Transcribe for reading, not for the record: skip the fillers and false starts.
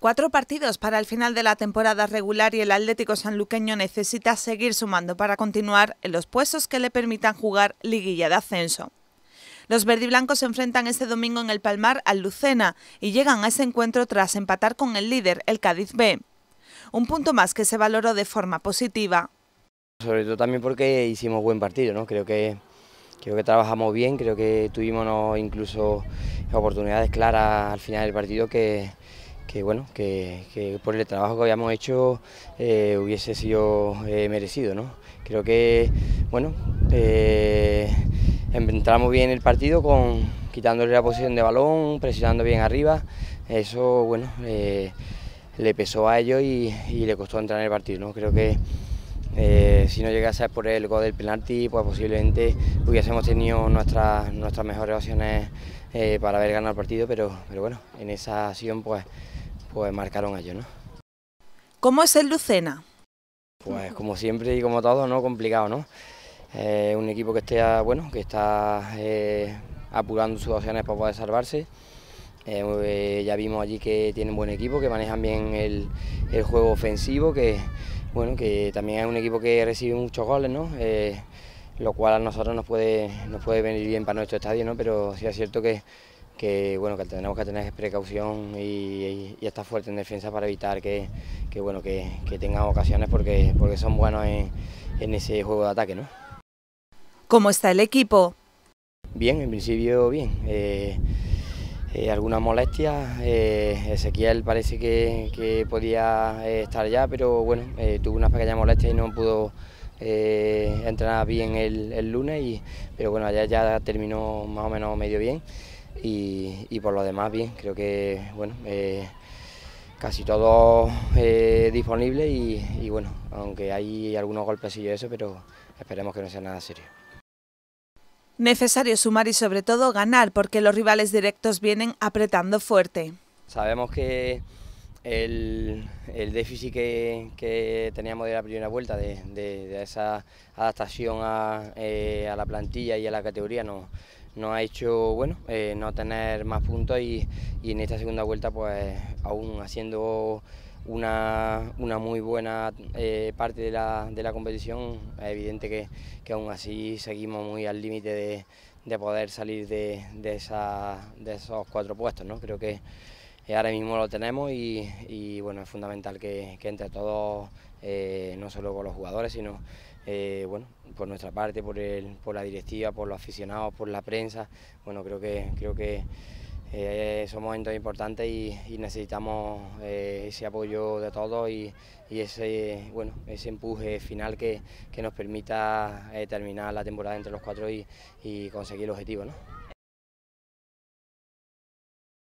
4 partidos para el final de la temporada regular y el Atlético Sanluqueño necesita seguir sumando para continuar en los puestos que le permitan jugar liguilla de ascenso. Los verdiblancos se enfrentan este domingo en El Palmar al Lucena y llegan a ese encuentro tras empatar con el líder, el Cádiz B. Un punto más que se valoró de forma positiva. Sobre todo también porque hicimos buen partido, ¿no? Creo que trabajamos bien, creo que tuvimos incluso oportunidades claras al final del partido que por el trabajo que habíamos hecho hubiese sido merecido, ¿no? Creo que, bueno, entramos bien el partido quitándole la posición de balón, presionando bien arriba. Eso, bueno, le pesó a ellos y le costó entrar en el partido, ¿no? Creo que si no llegase a por el gol del penalti, pues posiblemente hubiésemos tenido nuestras mejores opciones para haber ganado el partido, pero bueno, en esa acción pues marcaron ellos, ¿no? ¿Cómo es el Lucena? Pues como siempre y como todo, ¿no? Complicado, ¿no? Un equipo que esté, bueno, que está apurando sus opciones para poder salvarse. Ya vimos allí que tienen buen equipo, que manejan bien el juego ofensivo, que bueno, que también es un equipo que recibe muchos goles, ¿no? Lo cual a nosotros nos puede venir bien para nuestro estadio, ¿no? Pero sí es cierto que tenemos que tener precaución y estar fuerte en defensa para evitar que tengan ocasiones porque son buenos en ese juego de ataque, ¿no? ¿Cómo está el equipo? Bien, en principio bien. Algunas molestias, Ezequiel parece que podía estar ya, pero bueno, tuvo unas pequeñas molestias y no pudo entrenar bien el lunes, pero bueno, allá ya terminó más o menos medio bien y por lo demás bien. Creo que bueno, casi todo disponible y bueno, aunque hay algunos golpecillos eso, pero esperemos que no sea nada serio. Necesario sumar y sobre todo ganar, porque los rivales directos vienen apretando fuerte. Sabemos que el déficit que teníamos de la primera vuelta, de esa adaptación a la plantilla y a la categoría, nos ha hecho bueno, no tener más puntos y en esta segunda vuelta, pues aún haciendo una muy buena parte de la competición, es evidente que aún así seguimos muy al límite de poder salir de esos 4 puestos, ¿no? Creo que ahora mismo lo tenemos y bueno, es fundamental que entre todos, no solo por los jugadores, sino bueno, por nuestra parte, por la directiva, por los aficionados, por la prensa. Bueno, creo que somos entes importantes y necesitamos ese apoyo de todos y ese, bueno, ese empuje final que nos permita terminar la temporada entre los 4 y conseguir el objetivo, ¿no?